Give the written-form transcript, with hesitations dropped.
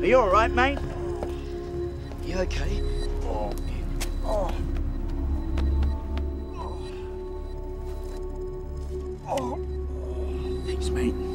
Are you all right, mate? You okay? Oh. Oh. Oh. Oh. Thanks, mate.